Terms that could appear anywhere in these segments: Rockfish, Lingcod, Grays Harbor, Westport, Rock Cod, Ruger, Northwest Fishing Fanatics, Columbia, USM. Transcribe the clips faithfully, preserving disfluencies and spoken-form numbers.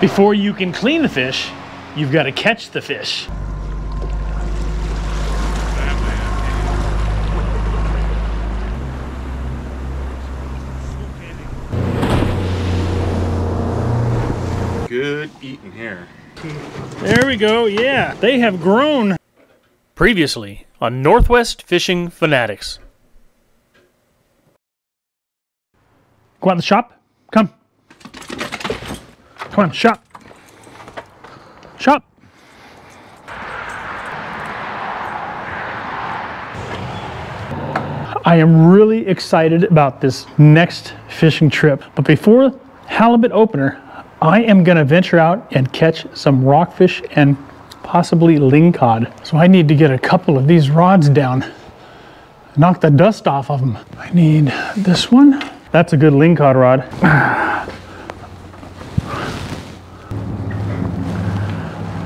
Before you can clean the fish, you've got to catch the fish. Good eating here. There we go, yeah. They have grown. Previously on Northwest Fishing Fanatics. Go out in the shop. Come. Come on, shop. Shop. I am really excited about this next fishing trip, but before halibut opener, I am going to venture out and catch some rockfish and possibly lingcod. So I need to get a couple of these rods down, knock the dust off of them. I need this one. That's a good lingcod rod.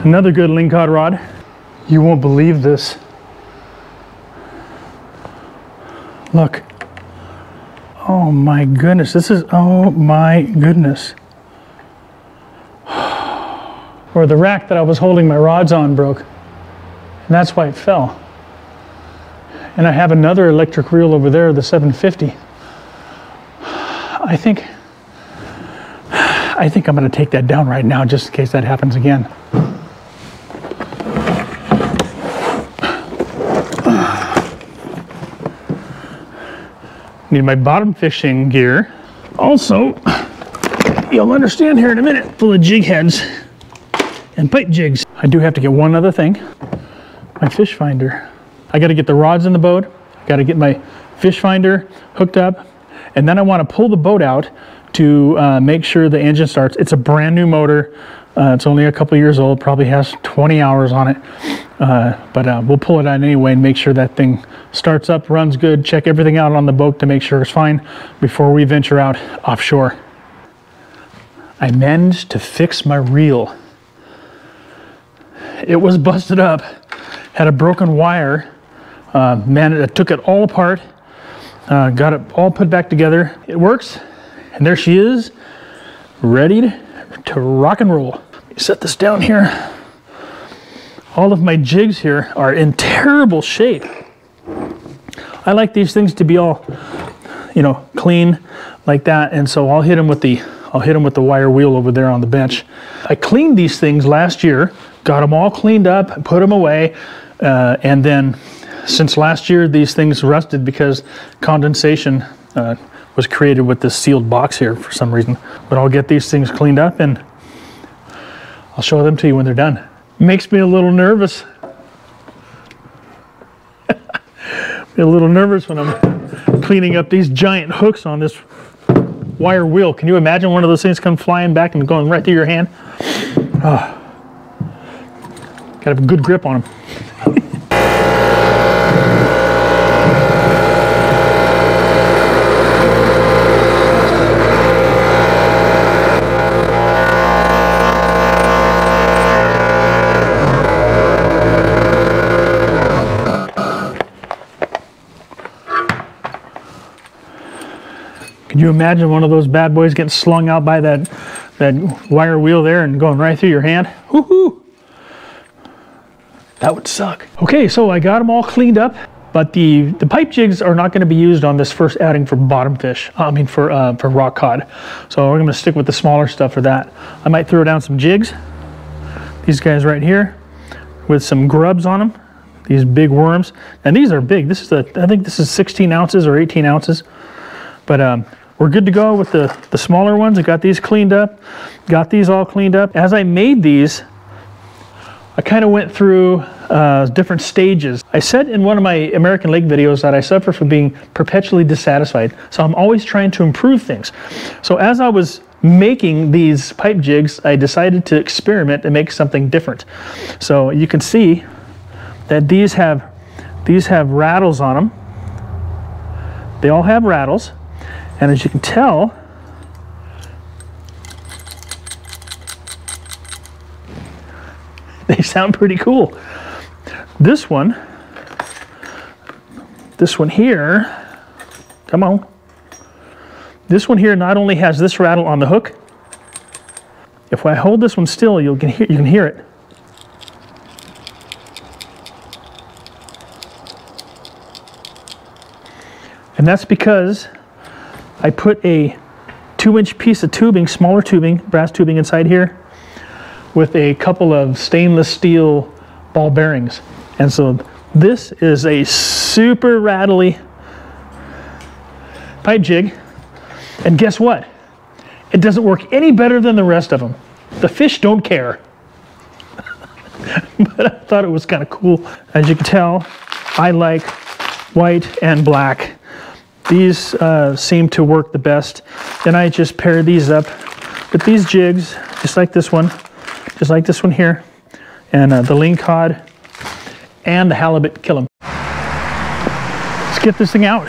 Another good lingcod rod. You won't believe this. Look. Oh my goodness. This is, oh my goodness. Or the rack that I was holding my rods on broke, and that's why it fell. And I have another electric reel over there, the seven fifty. I think I think I'm gonna take that down right now just in case that happens again. Need my bottom fishing gear. Also, you'll understand here in a minute, full of jig heads and bait jigs. I do have to get one other thing, my fish finder. I gotta get the rods in the boat, gotta get my fish finder hooked up, and then I wanna pull the boat out to uh, make sure the engine starts. It's a brand new motor. Uh, it's only a couple years old, probably has twenty hours on it, uh, but uh, we'll pull it out anyway and make sure that thing starts up, runs good, check everything out on the boat to make sure it's fine before we venture out offshore. I managed to fix my reel. It was busted up, had a broken wire. Uh, man, it took it all apart, uh, got it all put back together. It works, and there she is, ready to, to rock and roll. Let me set this down here. All of my jigs here are in terrible shape. I like these things to be all, you know, clean like that, and so I'll hit them with the, I'll hit them with the wire wheel over there on the bench. I cleaned these things last year. Got them all cleaned up, put them away, uh, and then since last year these things rusted because condensation uh, was created with this sealed box here for some reason. But I'll get these things cleaned up and I'll show them to you when they're done. Makes me a little nervous. Be a little nervous when I'm cleaning up these giant hooks on this wire wheel. Can you imagine one of those things come flying back and going right through your hand? Oh. Gotta have a good grip on them. Could you imagine one of those bad boys getting slung out by that, that wire wheel there and going right through your hand? Woo-hoo! That would suck. Okay, so I got them all cleaned up, but the, the pipe jigs are not gonna be used on this first outing for bottom fish, I mean for, uh, for rock cod. So we're gonna stick with the smaller stuff for that. I might throw down some jigs, these guys right here, with some grubs on them, these big worms. And these are big, this is the, I think this is sixteen ounces or eighteen ounces. But um, we're good to go with the, the smaller ones. I got these cleaned up, got these all cleaned up. As I made these, I kind of went through uh, different stages. I said in one of my American Lake videos that I suffer from being perpetually dissatisfied, so I'm always trying to improve things. So as I was making these pipe jigs, I decided to experiment and make something different. So you can see that these have, these have rattles on them. They all have rattles, and as you can tell, they sound pretty cool. This one, this one here, come on. This one here not only has this rattle on the hook, If I hold this one still, you'll can hear, you can hear it. And that's because I put a two-inch piece of tubing, smaller tubing, brass tubing inside here, with a couple of stainless steel ball bearings. And so this is a super rattly pipe jig. And guess what? It doesn't work any better than the rest of them. The fish don't care. But I thought it was kind of cool. As you can tell, I like white and black. These uh, seem to work the best. Then I just pair these up with these jigs, just like this one, just like this one here, and uh, the lingcod and the halibut kill 'em. Let's get this thing out.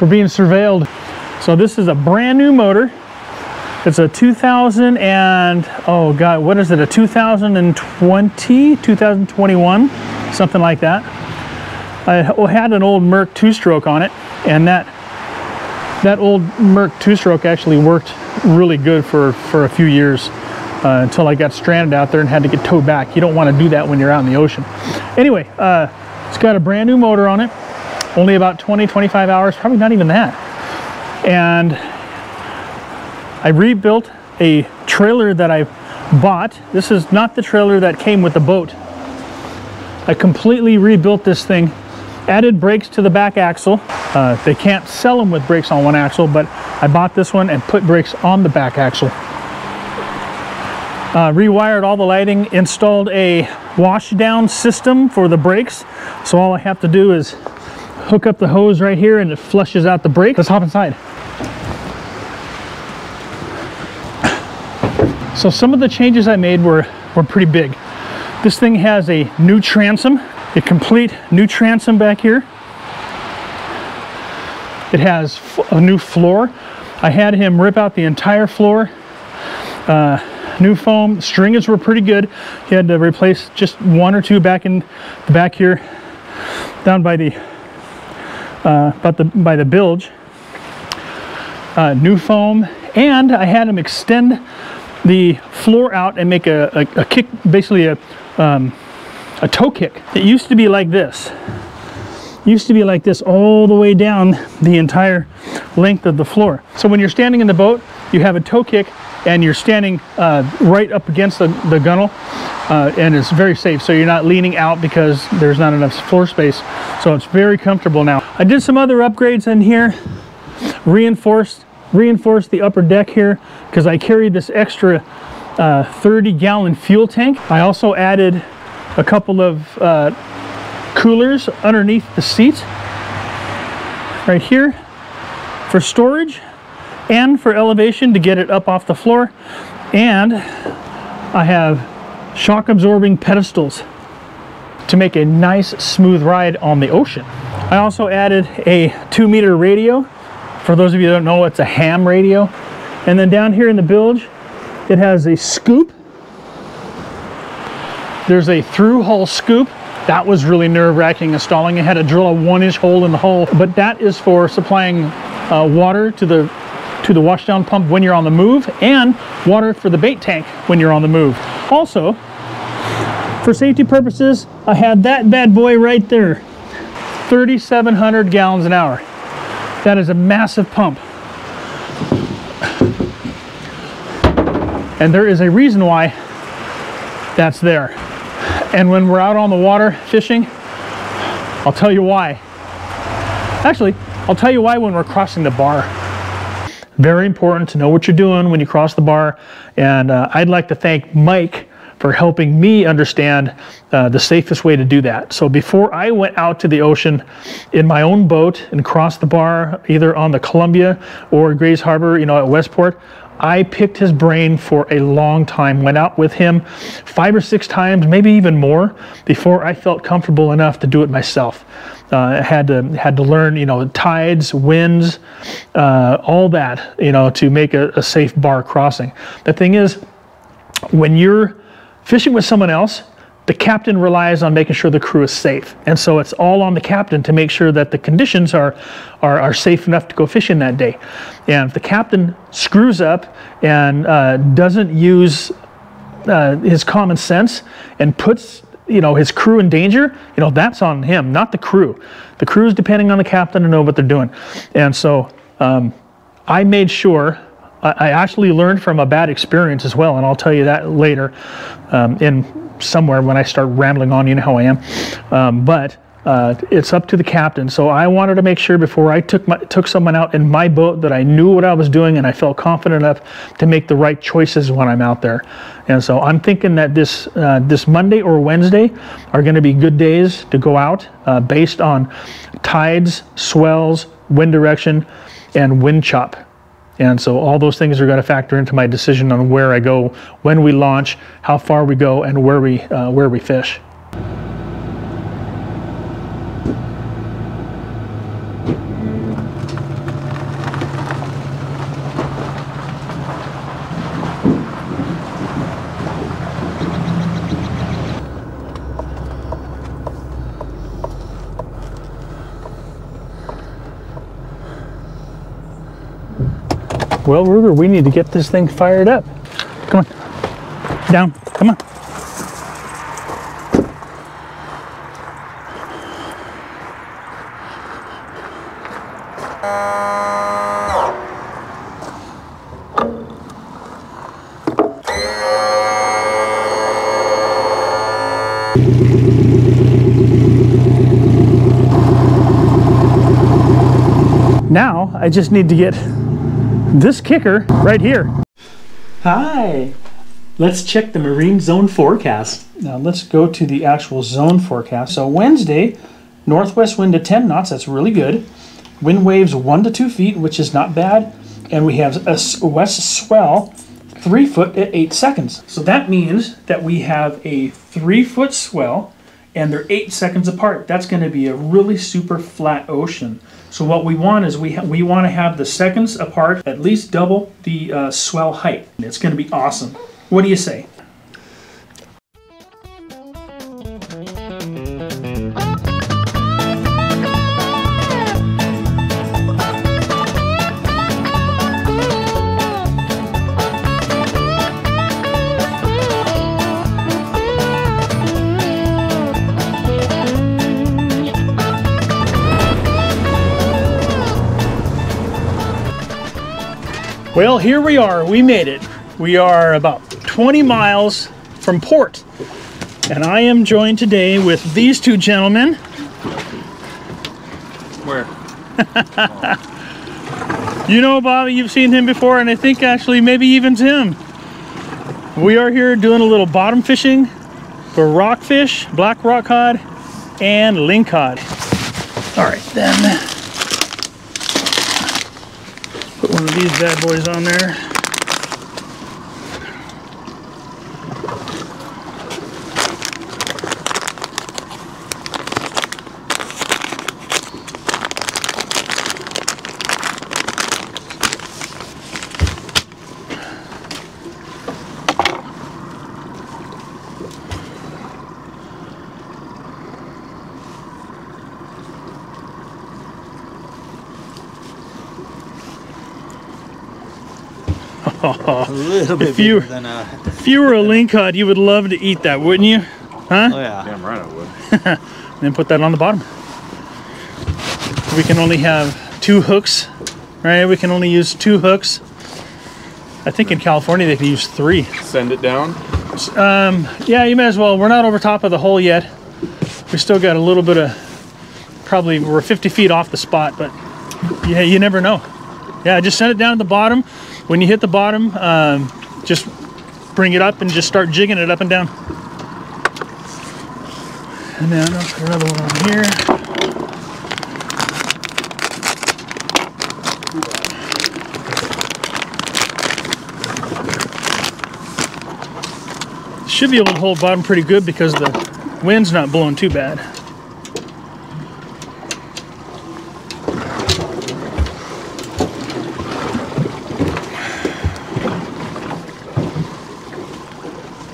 We're being surveilled. So this is a brand new motor. It's a two thousand and, oh God, what is it? A two thousand twenty, two thousand twenty-one, something like that. I had an old Merc two-stroke on it, and that that old Merc two-stroke actually worked really good for, for a few years uh, until I got stranded out there and had to get towed back. You don't want to do that when you're out in the ocean. Anyway, uh, it's got a brand new motor on it, only about twenty, twenty-five hours, probably not even that. And I rebuilt a trailer that I bought. This is not the trailer that came with the boat. I completely rebuilt this thing. Added brakes to the back axle. Uh, they can't sell them with brakes on one axle, but I bought this one and put brakes on the back axle. Uh, rewired all the lighting, installed a wash down system for the brakes. So all I have to do is hook up the hose right here and it flushes out the brake. Let's hop inside. So some of the changes I made were, were pretty big. This thing has a new transom. A complete new transom back here. It has a new floor. I had him rip out the entire floor. Uh, new foam. Stringers were pretty good. He had to replace just one or two back in the back here, down by the uh, about the by the bilge. Uh, new foam, and I had him extend the floor out and make a, a, a kick, basically a. Um, a toe kick. It used to be like this. It used to be like this all the way down the entire length of the floor. So when you're standing in the boat, you have a toe kick and you're standing uh, right up against the, the gunnel uh, and it's very safe. So you're not leaning out because there's not enough floor space. So it's very comfortable now. I did some other upgrades in here. Reinforced, reinforced the upper deck here because I carried this extra uh, thirty gallon fuel tank. I also added a couple of uh, coolers underneath the seat right here for storage and for elevation to get it up off the floor. And I have shock absorbing pedestals to make a nice smooth ride on the ocean. I also added a two meter radio. For those of you who don't know, it's a ham radio. And then down here in the bilge, it has a scoop. There's a through-hull scoop. That was really nerve-wracking installing. I had to drill a one-inch hole in the hull, but that is for supplying uh, water to the, to the washdown pump when you're on the move, and water for the bait tank when you're on the move. Also, for safety purposes, I had that bad boy right there, thirty-seven hundred gallons an hour. That is a massive pump. And there is a reason why that's there. And when we're out on the water fishing, I'll tell you why. Actually, I'll tell you why when we're crossing the bar. Very important to know what you're doing when you cross the bar. And uh, I'd like to thank Mike for helping me understand uh, the safest way to do that. So before I went out to the ocean in my own boat and crossed the bar, either on the Columbia or Grays Harbor, you know, at Westport, I picked his brain for a long time, went out with him five or six times, maybe even more, before I felt comfortable enough to do it myself. Uh, I had to, had to learn, you know, tides, winds, uh, all that, you know, to make a, a safe bar crossing. The thing is, when you're fishing with someone else, the captain relies on making sure the crew is safe. And so it's all on the captain to make sure that the conditions are, are, are safe enough to go fishing that day. And if the captain screws up and uh, doesn't use uh, his common sense and puts you know, his crew in danger, you know, that's on him, not the crew. The crew is depending on the captain to know what they're doing. And so um, I made sure I actually learned from a bad experience as well, and I'll tell you that later um, in somewhere when I start rambling on, you know how I am. Um, but uh, it's up to the captain. So I wanted to make sure before I took, my, took someone out in my boat that I knew what I was doing and I felt confident enough to make the right choices when I'm out there. And so I'm thinking that this, uh, this Monday or Wednesday are going to be good days to go out uh, based on tides, swells, wind direction, and wind chop. And so all those things are going to factor into my decision on where I go, when we launch, how far we go, and where we, uh, where we fish. Well, Ruger, we need to get this thing fired up. Come on. Down. Come on. Now, I just need to get this kicker right here. Hi, let's check the marine zone forecast. Now let's go to the actual zone forecast. So Wednesday, northwest wind to ten knots, that's really good. Wind waves one to two feet, which is not bad. And we have a west swell, three foot at eight seconds. So that means that we have a three foot swell and they're eight seconds apart. That's gonna be a really super flat ocean. So what we want is we, we want to have the seconds apart at least double the uh, swell height. It's going to be awesome. What do you say? Well, here we are, we made it. We are about twenty miles from port. And I am joined today with these two gentlemen. Where? You know, Bobby, you've seen him before, and I think actually maybe even Tim. We are here doing a little bottom fishing for rockfish, black rock cod, and lingcod. All right, then. Put one of these bad boys on there. Oh, a little bit if you, than a... if you were a lingcod, you would love to eat that, wouldn't you? Huh? Oh yeah. Damn right I would. Then put that on the bottom. We can only have two hooks, right? We can only use two hooks. I think in California they can use three. Send it down? Um, yeah, you may as well. We're not over top of the hole yet. We still got a little bit of, probably we're fifty feet off the spot, but yeah, you never know. Yeah, just send it down to the bottom. When you hit the bottom, um, just bring it up and just start jigging it up and down. And then I'll put another one on here. Should be able to hold bottom pretty good because the wind's not blowing too bad.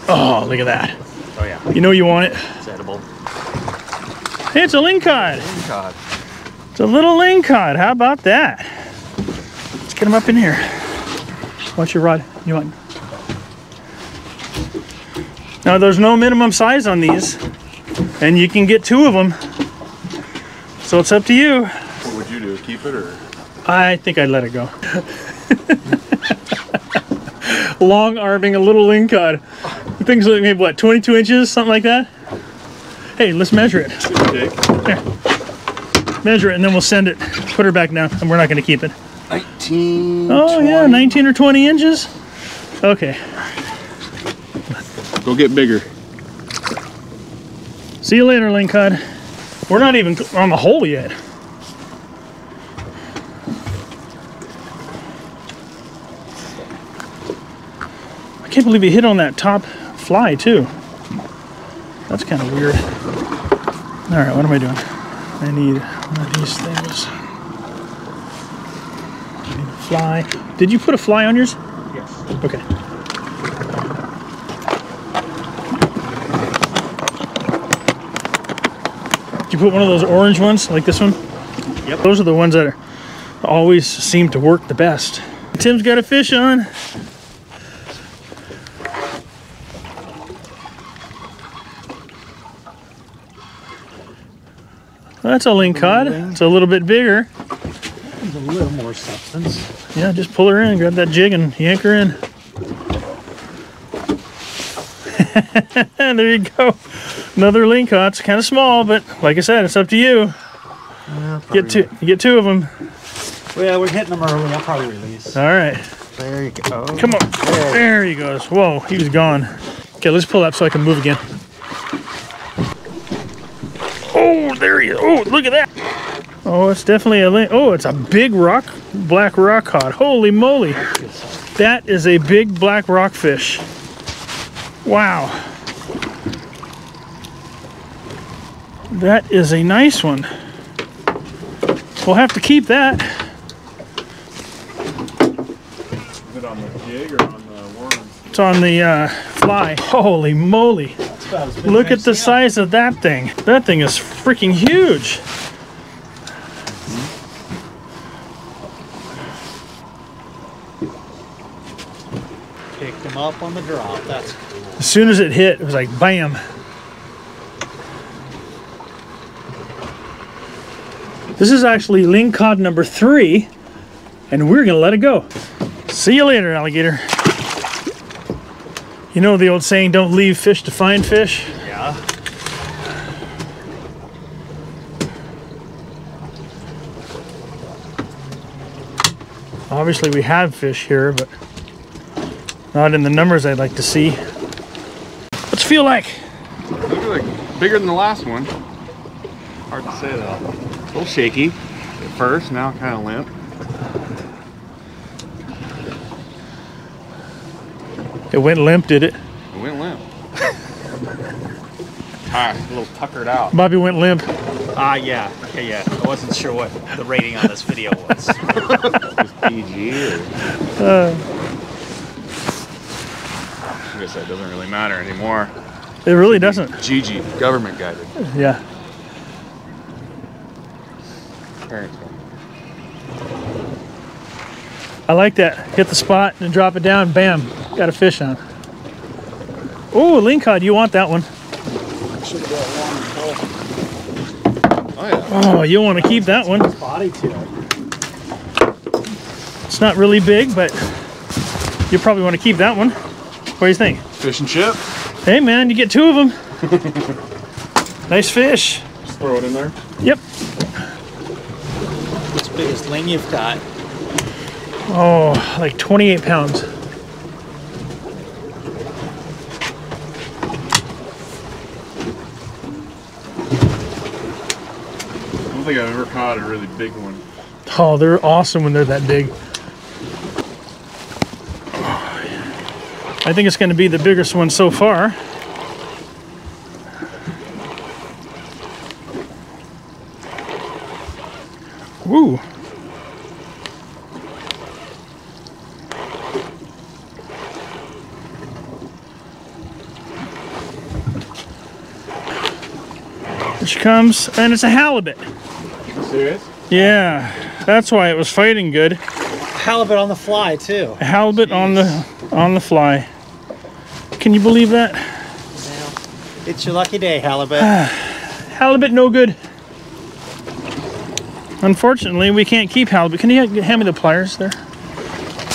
Oh, look at that. Oh, yeah. You know you want it. It's edible. Hey, it's a lingcod. Lingcod. It's a little lingcod. How about that? Let's get him up in here. Watch your rod. You want? Now there's no minimum size on these, and you can get two of them. So it's up to you. What would you do? Keep it or? I think I'd let it go. Long arming a little lingcod. The thing's like maybe what, twenty-two inches, something like that. Hey, let's measure it. There. Measure it, and then we'll send it. Put her back now, and we're not going to keep it. nineteen. Oh yeah, nineteen or twenty inches. Okay. Go get bigger. See you later, lingcod. We're not even on the hole yet. I can't believe he hit on that top fly too. That's kind of weird. All right, what am I doing? I need one of these things. I need a fly. Did you put a fly on yours? Yes. Okay. You put one of those orange ones like this one? Yep. Those are the ones that are, always seem to work the best. Tim's got a fish on. That's a lingcod. It's a little bit bigger. There's a little more substance. Yeah, just pull her in, grab that jig and yank her in. There you go. Another lingcod. It's kind of small, but like I said, it's up to you. Yeah, get two. You get two of them. Well, yeah, we're hitting them early. I'll probably release. All right. There you go. Come on. There, there he goes. Whoa, he was gone. Okay, let's pull up so I can move again. Oh, there he is. Oh, look at that. Oh, it's definitely a ling. Oh, it's a big rock, black rockcod. Holy moly. That is a big black rockfish. Wow. That is a nice one. We'll have to keep that. Is it on the jig or on the worm? It's on the uh, fly. Holy moly. Look at the size of that thing. That thing is freaking huge. Picked him up on the drop. That's cool. As soon as it hit, it was like bam. This is actually lingcod number three, and we're gonna let it go. See you later, alligator. You know the old saying, don't leave fish to find fish? Yeah. Obviously we have fish here, but not in the numbers I'd like to see. What's it feel like? Looks like bigger than the last one. Hard to say though. A little shaky at first, now kind of limp. It went limp, did it? It went limp. Tired, a little tuckered out. Bobby went limp. Ah, uh, yeah, okay, yeah. I wasn't sure what the rating on this video was. It was P G or... Uh, I guess that doesn't really matter anymore. It really doesn't. G G, government guided. Yeah. I like that. Hit the spot and drop it down. Bam. Got a fish on. Oh, lingcod. You want that one. Oh, yeah. Oh, you want to keep that one. It's not really big, but you probably want to keep that one. What do you think? Fish and chip. Hey, man. You get two of them. Nice fish. Just throw it in there. Yep. Biggest ling you've got? Oh, like twenty-eight pounds. I don't think I've ever caught a really big one. Oh, they're awesome when they're that big. Oh, yeah. I think it's going to be the biggest one so far. Woo! And she comes, and it's a halibut. Serious? Yeah, that's why it was fighting good. Halibut on the fly too. A halibut Jeez. on the on the fly. Can you believe that? Well, it's your lucky day, halibut. Halibut no good. Unfortunately, we can't keep halibut. Can you hand me the pliers there?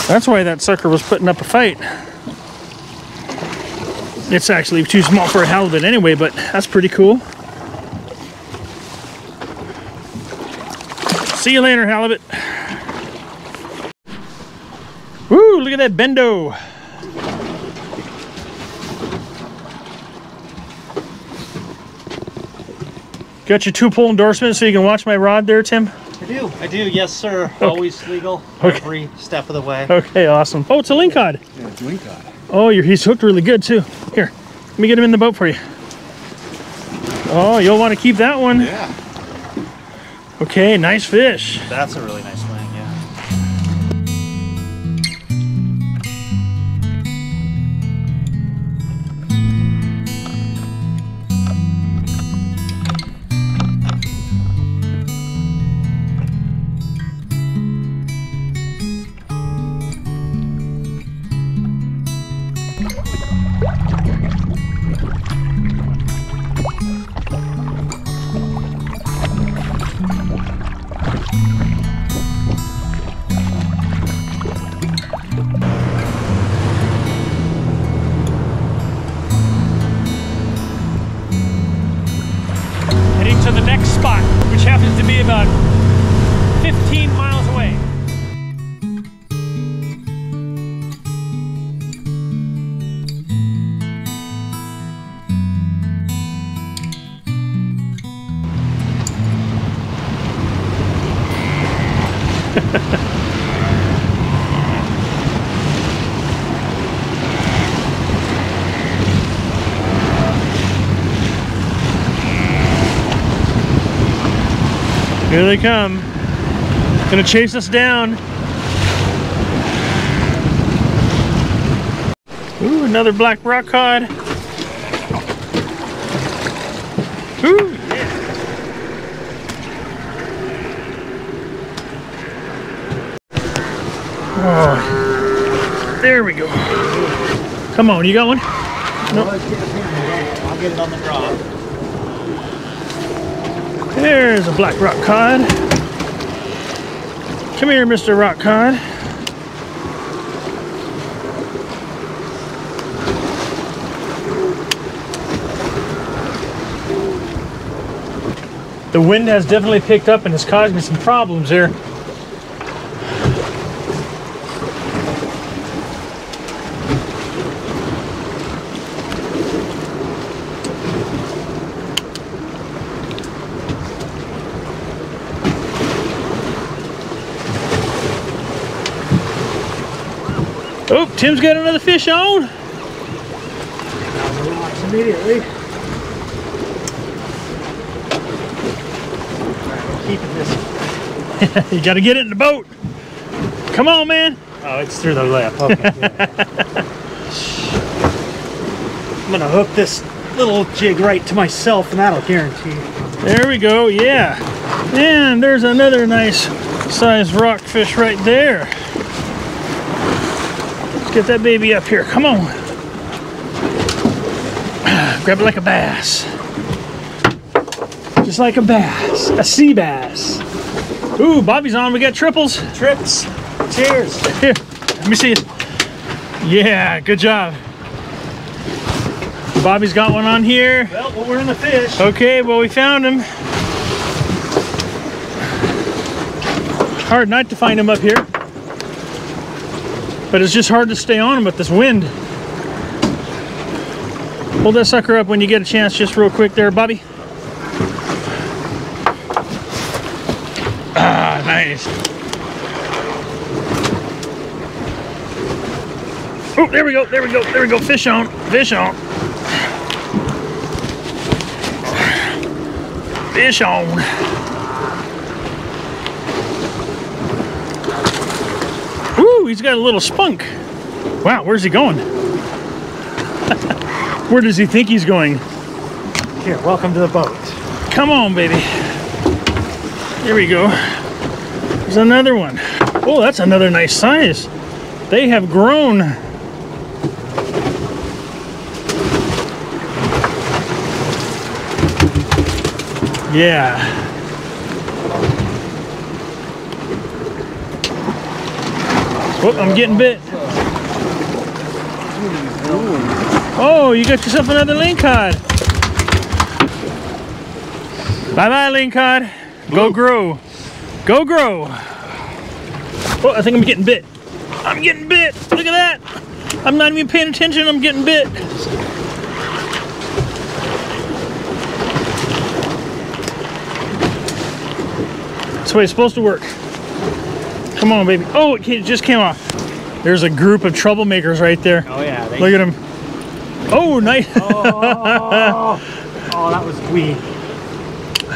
That's why that sucker was putting up a fight. It's actually too small for a halibut anyway, but that's pretty cool. See you later, halibut. Woo, look at that bendo. Got your two-pole endorsement so you can watch my rod there, Tim? I do. I do, yes, sir. Okay. Always legal okay. every step of the way. Okay, awesome. Oh, it's a Lingcod. Yeah, it's a Lingcod. Oh, you're, he's hooked really good, too. Here, let me get him in the boat for you. Oh, you'll want to keep that one. Yeah. Okay, nice fish. That's a really nice one. Here they come. Gonna chase us down. Ooh, another black rock cod. Ooh. Oh, there we go. Come on, you got one? No. Nope. I'll get it on the rod. There's a black rock cod. Come here, Mister Rock Cod. The wind has definitely picked up and has caused me some problems here. Oh, Tim's got another fish on. Immediately. I'm keeping this. You gotta get it in the boat. Come on, man. Oh, it's through the lip. Okay, yeah. I'm gonna hook this little jig right to myself, and that'll guarantee it. There we go. Yeah. And there's another nice sized rockfish right there. Get that baby up here. Come on. Grab it like a bass. Just like a bass. A sea bass. Ooh, Bobby's on. We got triples. Trips. Cheers. Here. Let me see it. Yeah, good job. Bobby's got one on here. Well, well we're in the fish. Okay, well, we found him. Hard not to find him up here. But it's just hard to stay on them with this wind. Hold that sucker up when you get a chance, just real quick there, Bobby. Ah, nice. Oh, there we go, there we go, there we go. Fish on, fish on. Fish on. He's got a little spunk. Wow, where's he going? Where does he think he's going? Here, welcome to the boat. Come on, baby. Here we go. There's another one. Oh, that's another nice size. They have grown. Yeah. Whoop, I'm getting bit. Oh, you got yourself another Lingcod. Bye-bye, Lingcod. Go grow. Go grow. Oh, I think I'm getting bit. I'm getting bit. Look at that. I'm not even paying attention. I'm getting bit. That's the way it's supposed to work. Come on, baby. Oh, it just came off. There's a group of troublemakers right there. Oh, yeah. Look you. at them. Oh, nice. oh, oh, that was weak. I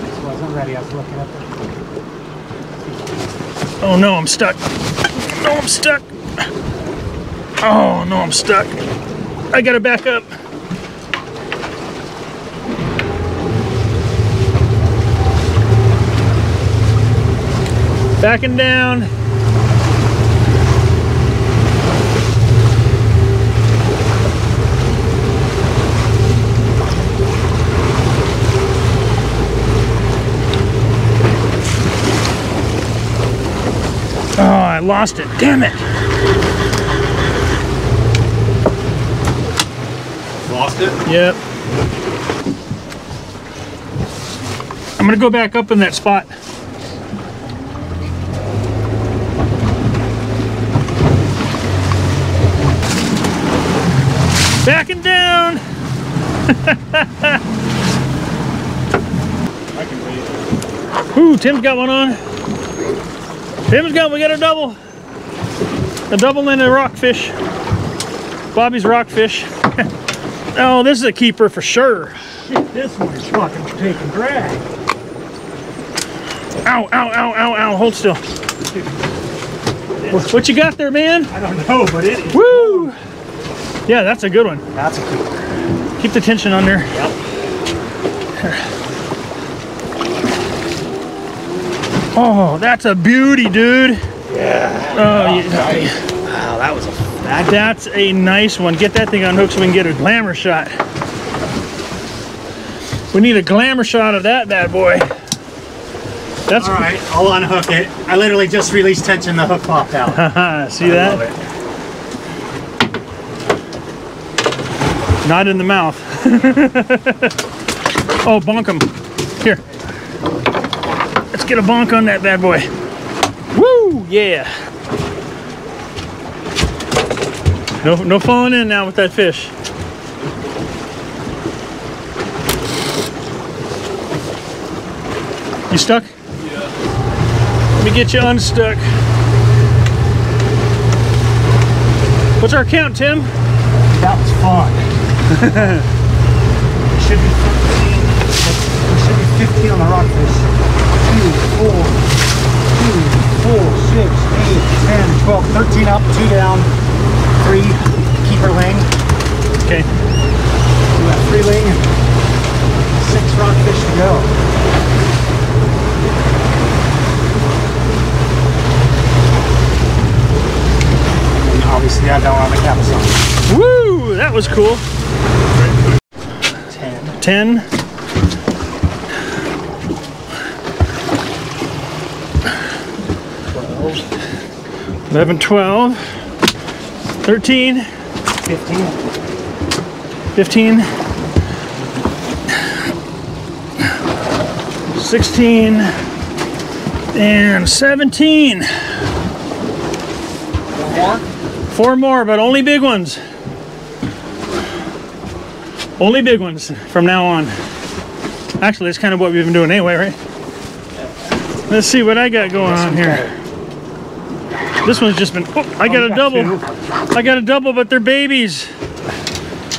just wasn't ready. I was looking up. Oh, no, I'm stuck. No, I'm stuck. Oh, no, I'm stuck. I gotta back up. Backing down. Oh, I lost it. Damn it. Lost it? Yep. I'm gonna go back up in that spot. Backing down! I can wait. Ooh, Tim's got one on. Tim's got, we got a double. A double and a rockfish. Bobby's rockfish. Oh, this is a keeper for sure. Shit, this one is fucking taking drag. Ow, ow, ow, ow, ow, hold still. What, what you got there, man? I don't know, but it is. Woo! Yeah, that's a good one. That's a keeper. Keep the tension on there. Yep. Oh, that's a beauty, dude. Yeah. Oh, yeah. Nice. Wow, that was a that That's a nice one. Get that thing on hook so we can get a glamour shot. We need a glamour shot of that bad boy. That's all right. I'll unhook it. I literally just released tension. The hook popped out. See I that? Love it. Not in the mouth. Oh, bonk him. Here. Let's get a bonk on that bad boy. Woo, yeah. No, no falling in now with that fish. You stuck? Yeah. Let me get you unstuck. What's our count, Tim? That was fun. It should be fifteen. It should be fifteen on the rockfish. two, four, two, four, six, eight, ten, twelve, thirteen up, two down, three keeper ling. Okay. We got three ling, six rockfish to go. And obviously, I don't want to cap us off. Woo! That was cool. ten. twelve. eleven, twelve. thirteen. fifteen. fifteen. sixteen. And seventeen. Four? Four more, but only big ones. Only big ones from now on. Actually, it's kind of what we've been doing anyway, right? Let's see what I got going on here. This one's just been, oh, I got a double. I got a double, but they're babies.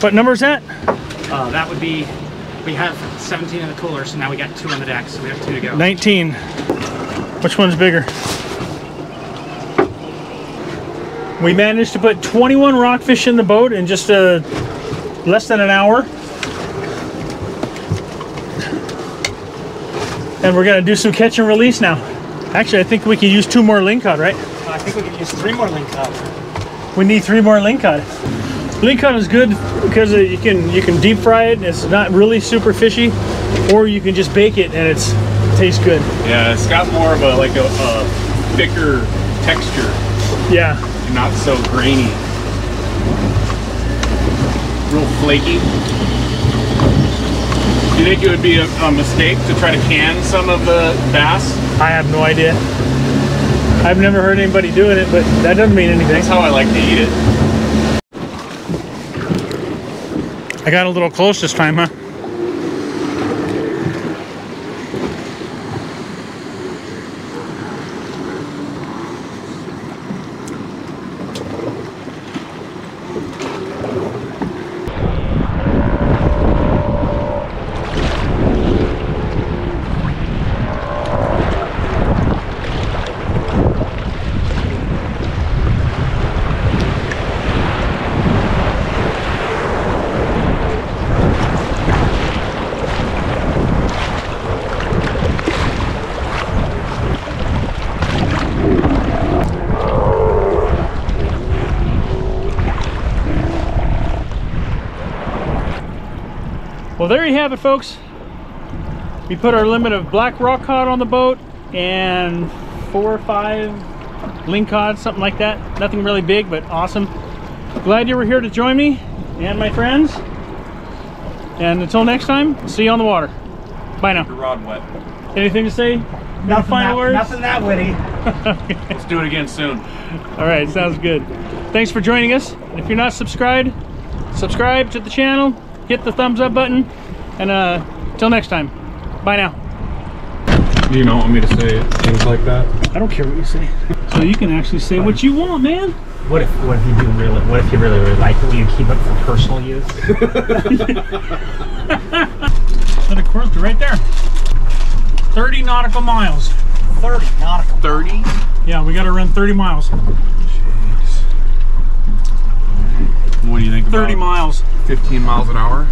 What number is that? Uh, that would be, we have seventeen in the cooler, so now we got two on the deck, so we have two to go. nineteen. Which one's bigger? We managed to put twenty-one rockfish in the boat and just a, less than an hour. And we're gonna do some catch and release now. Actually, I think we could use two more lingcod, right? I think we could use three more lingcod. We need three more lingcod. Lingcod is good because you can you can deep fry it. And it's not really super fishy, or you can just bake it and it's it tastes good. Yeah, it's got more of a like a, a thicker texture. Yeah, not so grainy. Real flaky. Do you think it would be a, a mistake to try to can some of the bass? I have no idea. I've never heard anybody doing it, but that doesn't mean anything. That's how I like to eat it. I got a little close this time, huh? Well, there you have it, folks. We put our limit of black rockcod on the boat and four or five lingcod, something like that. Nothing really big, but awesome. Glad you were here to join me and my friends. And until next time, see you on the water. Bye now. Your rod wet. Anything to say? Not final words? Nothing that witty. Okay. Let's do it again soon. All right, sounds good. Thanks for joining us. If you're not subscribed, subscribe to the channel. Hit the thumbs up button, and uh, till next time, bye now. You don't want me to say things like that? I don't care what you say. So you can actually say what you want, man. What if what if you do really? What if you really really like it? Will you keep it for personal use? That accords right there. Thirty nautical miles. Thirty nautical. Thirty? Yeah, we got to run thirty miles. Jeez. What do you think? Thirty about? miles. fifteen miles an hour?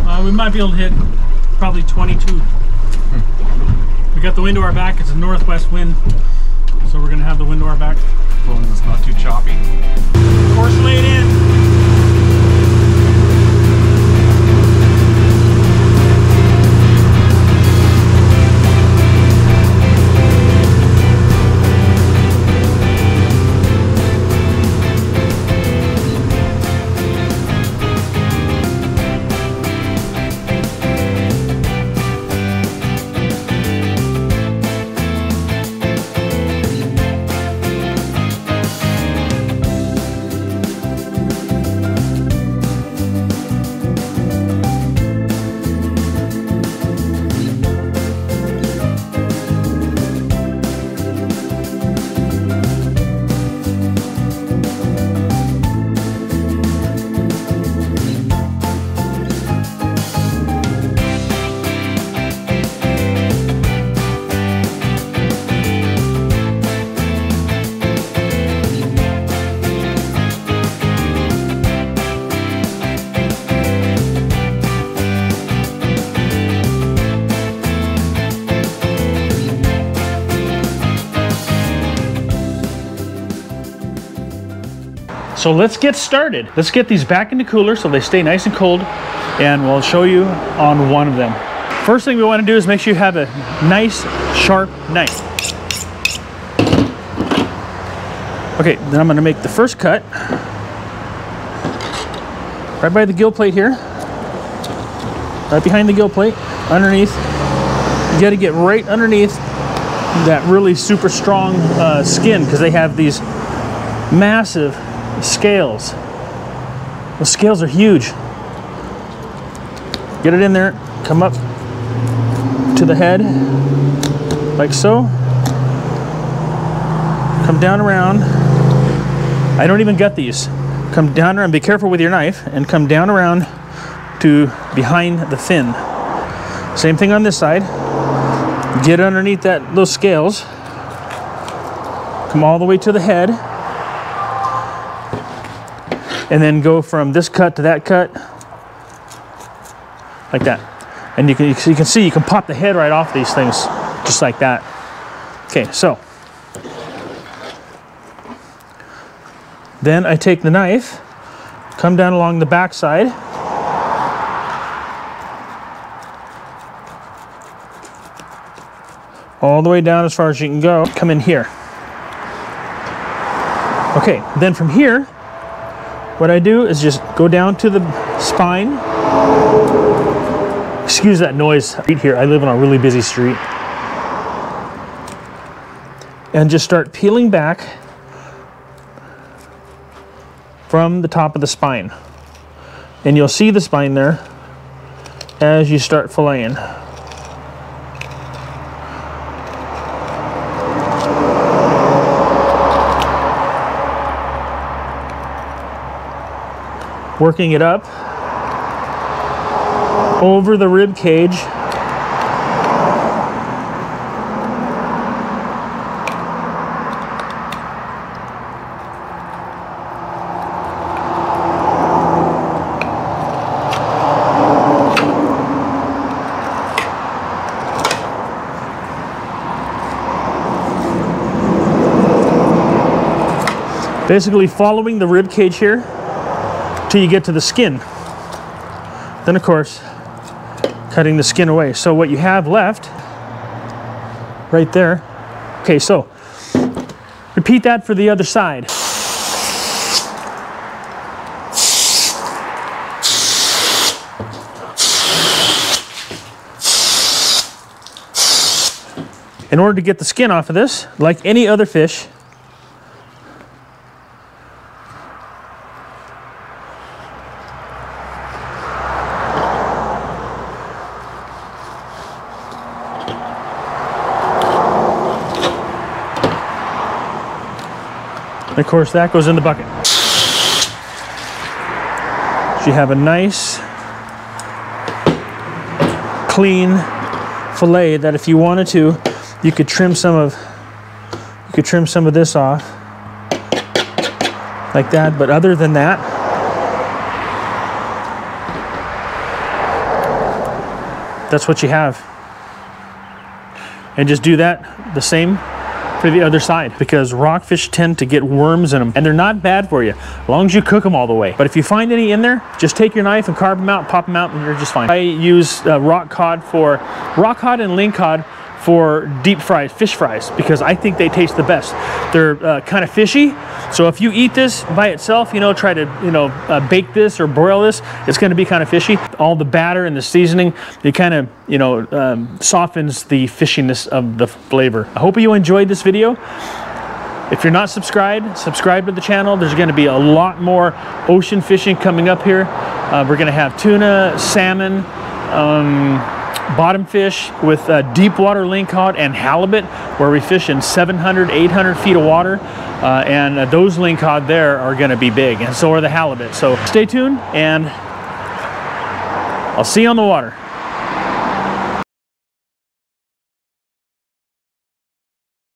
Uh, we might be able to hit probably twenty-two. Hmm. We got the wind to our back. It's a northwest wind, so we're going to have the wind to our back. As long as it's not too choppy. Course laid in. So let's get started. Let's get these back in the cooler so they stay nice and cold, and we'll show you on one of them. First thing we want to do is make sure you have a nice, sharp knife. Okay, then I'm gonna make the first cut. Right by the gill plate here. Right behind the gill plate, underneath. You gotta get right underneath that really super strong uh, skin, because they have these massive scales. Those scales are huge. Get it in there, come up to the head, like so. Come down around. I don't even gut these. Come down around, be careful with your knife, and come down around to behind the fin. Same thing on this side. Get underneath that, those scales. Come all the way to the head. And then go from this cut to that cut, like that. And you can, you can see, you can pop the head right off these things, just like that. Okay, so. Then I take the knife, come down along the backside. All the way down as far as you can go, come in here. Okay, then from here, what I do is just go down to the spine. Excuse that noise right here. I live on a really busy street. And just start peeling back from the top of the spine. And you'll see the spine there as you start filleting. Working it up over the rib cage. Basically following the rib cage here till you get to the skin. Then of course, cutting the skin away. So what you have left, right there. Okay, so repeat that for the other side. In order to get the skin off of this, like any other fish, of course that goes in the bucket. So you have a nice clean fillet that if you wanted to, you could trim some of you could trim some of this off like that, but other than that, that's what you have. And just do that the same for the other side, because rockfish tend to get worms in them, and they're not bad for you as long as you cook them all the way. But if you find any in there, just take your knife and carve them out, pop them out, and you're just fine. I use uh, rock cod for rock cod and lingcod for deep fried fish fries, because I think they taste the best. They're uh, kind of fishy, so if you eat this by itself, you know, try to, you know, uh, bake this or broil this, it's going to be kind of fishy. All the batter and the seasoning, it kind of, you know, um, softens the fishiness of the flavor. I hope you enjoyed this video. If you're not subscribed, subscribe to the channel. There's going to be a lot more ocean fishing coming up here. Uh, we're going to have tuna, salmon, um, bottom fish with uh, deep water lingcod and halibut, where we fish in seven hundred, eight hundred feet of water, uh, and uh, those lingcod there are going to be big, and so are the halibut. So stay tuned, and I'll see you on the water.